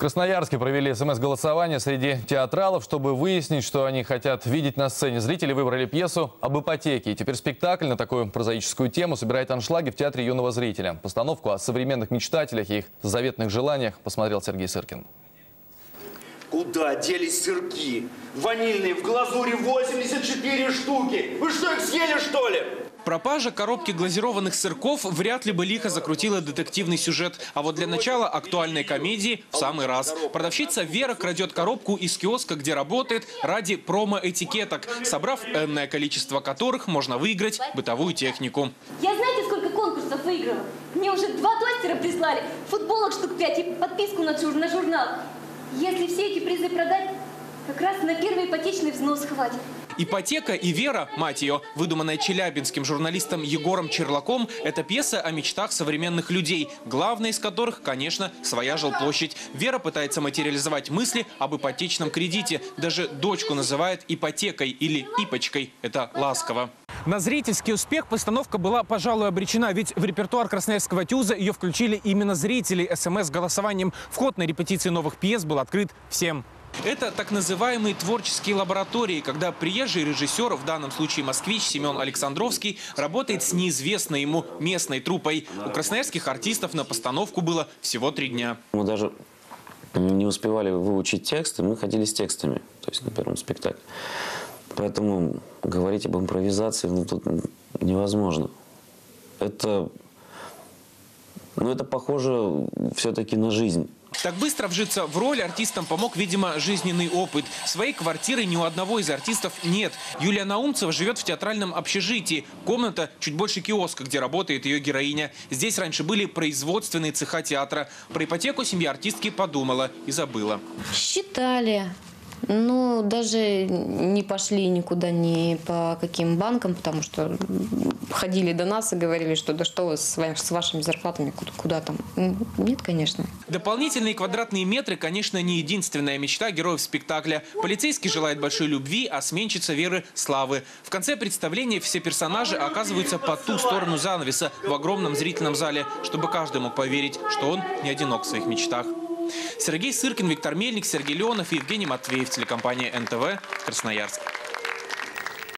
В Красноярске провели СМС-голосование среди театралов, чтобы выяснить, что они хотят видеть на сцене. Зрители выбрали пьесу об ипотеке. И теперь спектакль на такую прозаическую тему собирает аншлаги в Театре юного зрителя. Постановку о современных мечтателях и их заветных желаниях посмотрел Сергей Сыркин. Куда делись сырки? Ванильные в глазури 84 штуки. Вы что, их съели, что ли? Пропажа коробки глазированных сырков вряд ли бы лихо закрутила детективный сюжет. А вот для начала актуальной комедии в самый раз. Продавщица Вера крадет коробку из киоска, где работает, ради промо-этикеток, собрав энное количество которых можно выиграть бытовую технику. Я знаете, сколько конкурсов выиграла? Мне уже 2 тостера прислали, футболок штук 5 и подписку на журнал. Если все эти призы продать, как раз на первый ипотечный взнос хватит. «Ипотека и Вера, мать ее», выдуманная челябинским журналистом Егором Черлаком, это пьеса о мечтах современных людей, главная из которых, конечно, своя жилплощадь. Вера пытается материализовать мысли об ипотечном кредите. Даже дочку называют ипотекой или ипочкой. Это ласково. На зрительский успех постановка была, пожалуй, обречена, ведь в репертуар красноярского ТЮЗа ее включили именно зрители СМС-голосованием. Вход на репетиции новых пьес был открыт всем. Это так называемые творческие лаборатории, когда приезжий режиссер, в данном случае москвич Семен Александровский, работает с неизвестной ему местной труппой. У красноярских артистов на постановку было всего 3 дня. Мы даже не успевали выучить тексты, мы ходили с текстами, то есть на первом спектакле. Поэтому говорить об импровизации тут невозможно. Это похоже все-таки на жизнь. Так быстро вжиться в роль артистам помог, видимо, жизненный опыт. Своей квартиры ни у одного из артистов нет. Юлия Наумцева живет в театральном общежитии. Комната чуть больше киоска, где работает ее героиня. Здесь раньше были производственные цеха театра. Про ипотеку семья артистки подумала и забыла. Считали. Ну, даже не пошли никуда ни по каким банкам, потому что ходили до нас и говорили, что да что с вашими зарплатами, куда там. Нет, конечно. Дополнительные квадратные метры, конечно, не единственная мечта героев спектакля. Полицейский желает большой любви, а сменщица Веры – славы. В конце представления все персонажи оказываются по ту сторону занавеса в огромном зрительном зале, чтобы каждый мог поверить, что он не одинок в своих мечтах. Сергей Сыркин, Виктор Мельник, Сергей Леонов и Евгений Матвеев. Телекомпания НТВ. Красноярск.